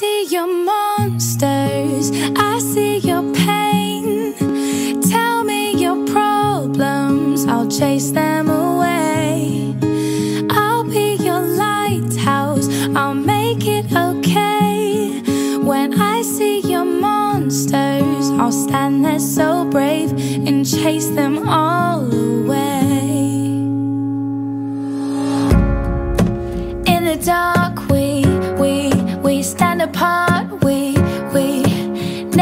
see your monsters, I see your pain. Tell me your problems, I'll chase them away. I'll be your lighthouse, I'll make it okay. When I see your monsters, I'll stand there so brave and chase them all away. In the dark we stand apart, we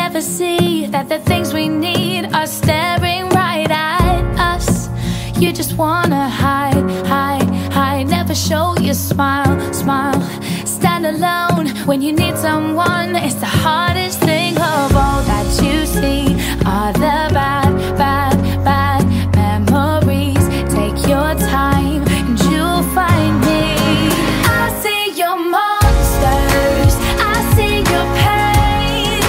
never see that the things we need are staring right at us. You just wanna hide, never show your smile. Stand alone when you need someone, it's the hardest thing of all that you see are the bad memories. Take your time and you'll find me. I see your monsters, I see your pain.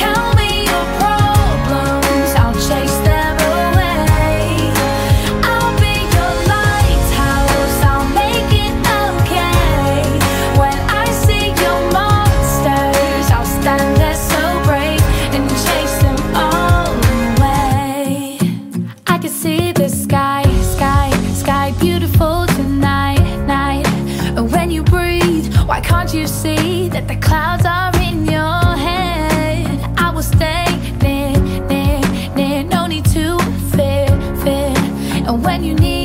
Tell me your problems, I'll chase them away. I'll be your lighthouse, I'll make it okay. When I see your monsters, I'll stand there so brave and chase them all away. I can see the sky beautiful tonight. And when you breathe, why can't you see that the clouds are in your head? I will stay near, no need to fear. And when you need